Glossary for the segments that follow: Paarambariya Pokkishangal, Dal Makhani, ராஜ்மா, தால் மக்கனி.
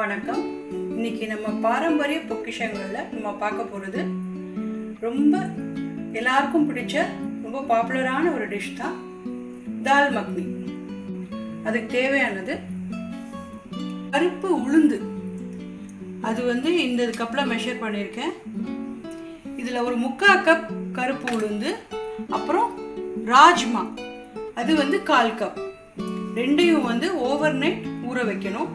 வணக்கம் இன்னைக்கு நம்ம பாரம்பரிய பொக்கிஷங்கள்ல நம்ம பார்க்க போறது ரொம்ப எல்லாருக்கும் பிடிச்ச ரொம்ப பாப்புலரான ஒரு டிஷ் தான் தால் மக்னி அதுக்கு தேவையானது கருப்பு உளுந்து அது வந்து இந்த கப்ல மெஷர் பண்ணிருக்கேன் இதுல ஒரு 1/4 கப் கருப்பு உளுந்து அப்புறம் ராஜ்மா அது வந்து 1/4 கப் ரெண்டையும் வந்து ஓவர்நைட் ஊற வைக்கணும்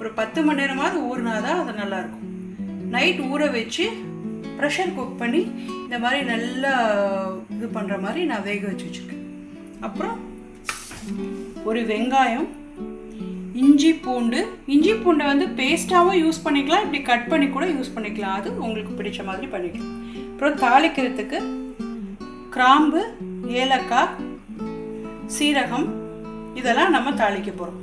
ஒரு 10 மணி நேரமாவது ஊறினாதா அது நல்லா இருக்கும் நைட் ஊற வெச்சு பிரஷர் குக் பண்ணி இந்த மாதிரி நல்லா இது பண்ற மாதிரி நான் வேக வெச்சு வச்சிருக்கேன் அப்புறம் ஒரு வெங்காயம் இஞ்சி பூண்டு வந்து பேஸ்டாவோ யூஸ் பண்ணிக்கலாம் இப்படி கட் பண்ணி கூட யூஸ் பண்ணிக்கலாம் அது உங்களுக்கு பிடிச்ச மாதிரி பண்ணிக்கலாம் அப்புறம் தாளிக்கிறதுக்கு கிராம்பு ஏலக்காய் சீரகம் இதெல்லாம் நம்ம தாளிக்க போறோம்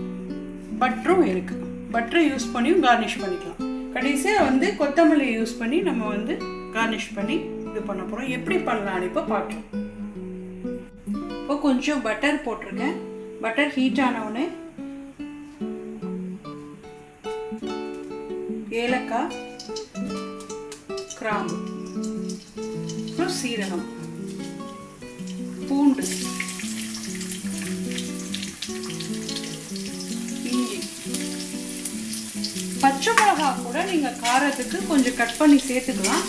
பட்டரும் இருக்கு பட்டர் யூஸ் பண்ணியும் garnish பண்ணிக்கலாம் கடைசியா வந்து கொத்தமல்லி யூஸ் பண்ணி நம்ம வந்து garnish பண்ணி இது பண்ண போறோம் எப்படி பண்ணலாம் இப்ப பார்க்கலாம் இப்போ கொஞ்சம் பட்டர் போட்டுருக்கேன் பட்டர் ஹீட் ஆன உடனே ஏலக்காய் கிராம்பு அப்புறம் சீரகம் பூண்டு பச்சை மிளகாய் கூட நீங்க காரத்துக்கு கொஞ்சம் கட் பண்ணி சேர்த்துக்கலாம்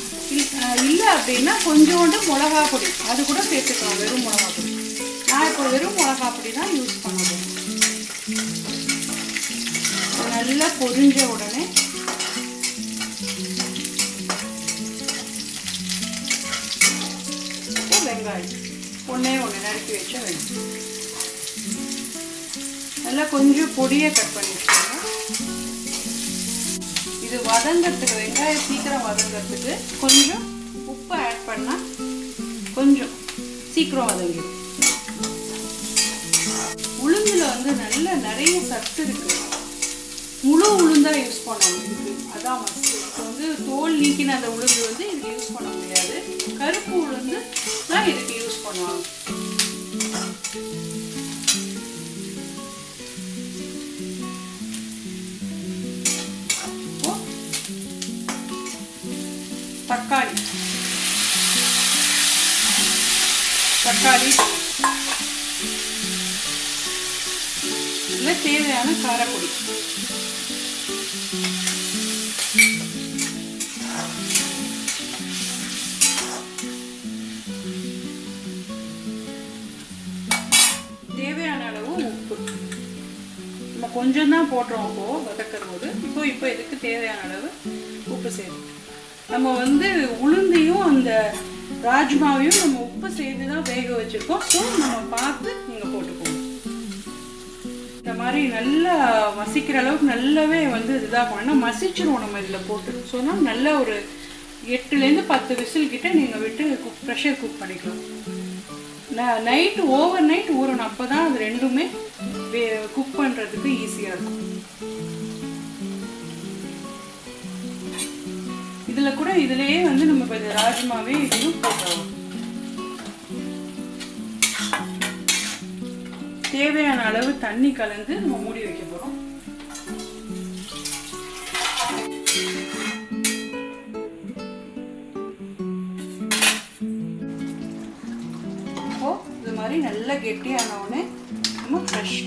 இல்ல அப்படினா கொஞ்சோண்டு மிளகாய் பொடி அது கூட சேர்த்துக்கலாம் வெறும் மிளகாய் பொடி நான் இப்போ வெறும் மிளகாய் பொடி தான் யூஸ் பண்ணுவேன் நல்லா பொரிஞ்ச உடனே வெங்காயம் ஒண்ணே நறுக்கி வச்ச வெங்காயம் நல்லா கொஞ்சம் பொடியை கட் பண்ணிக்கலாம் இது வதங்கறதுக்கு வெங்காயம் சீக்கிரம் வதங்கறதுக்கு கொஞ்சம் உப்பு ஆட் பண்ணா கொஞ்சம் சீக்கிரம் வதங்கிடும் உளுந்துல வந்து நல்ல நிறைய சத்து இருக்கு முழு உளுந்தா யூஸ் பண்ணணும் அதான் இப்போ வந்து தோல் நீக்கின அந்த உளுந்து வந்து இதுக்கு யூஸ் பண்ண முடியாது கருப்பு உளுந்து தான் இதுக்கு யூஸ் பண்ணுவாங்க தக்காளி இதில் தேவையான காரப்பொடி தேவையான அளவு உப்பு நம்ம கொஞ்சம் தான் போடுறோம் அப்போ வதக்கிற போது இப்போ இதுக்கு தேவையான அளவு உப்பு சேர்க்கணும் நம்ம வந்து உளுந்தையும் அந்த ராஜ்மாவையும் நம்ம உப்பு சேர்த்து தான் வேக வச்சிருக்கோம் ஸோ நம்ம பார்த்து நீங்கள் போட்டுக்கோங்க இந்த மாதிரி நல்லா மசிக்கிற அளவுக்கு நல்லாவே வந்து இதுதான் பண்ணால் மசிச்சிருவோம் நம்ம இதில் போட்டு ஸோனா நல்ல ஒரு 8லேருந்து 10 விசில் கிட்ட நீங்கள் விட்டு ப்ரெஷர் குக் பண்ணிக்கலாம் நைட்டு ஓவர் நைட் ஊறணும் அப்போ தான் அது ரெண்டுமே குக் பண்ணுறதுக்கு ஈஸியாக இருக்கும் இதுல கூட இதுலயே வந்து நம்ம ராஜ்மாவே இதையும் போட்டுருவோம் தேவையான அளவு தண்ணி கலந்து நம்ம மூடி வைக்க போறோம் இப்போ இது மாதிரி நல்லா கெட்டியான உடனே நம்ம ஃப்ரெஷ்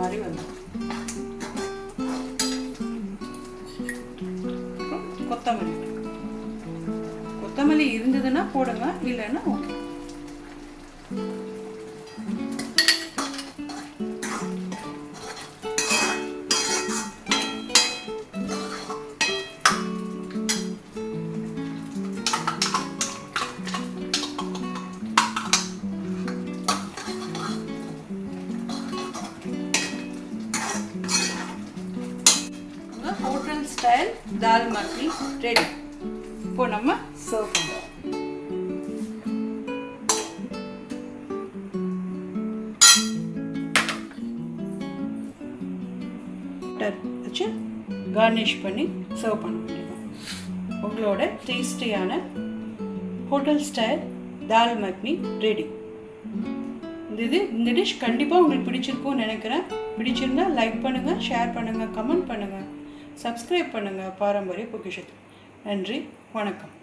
மாதிரி வந்து கொத்தமல்லி இருந்ததுன்னா போடுங்க இல்லைன்னா okay style dal makhani ready. இப்போ நம்ம சர்வ் பண்ணுவோம். அச்சு garnish பண்ணி சர்வ் பண்ணிடலாம். உங்களோட டேஸ்டியான hotel style dal makhani ready. இந்த டிஷ் கண்டிப்பா உங்களுக்கு பிடிச்சிருக்கும்னு நினைக்கிறேன். பிடிச்சிருந்தா லைக் பண்ணுங்க, ஷேர் பண்ணுங்க, கமெண்ட் பண்ணுங்க, சப்ஸ்கிரைப் பண்ணுங்க பாரம்பரிய பொக்கிஷத்துக்கு. நன்றி, வணக்கம்.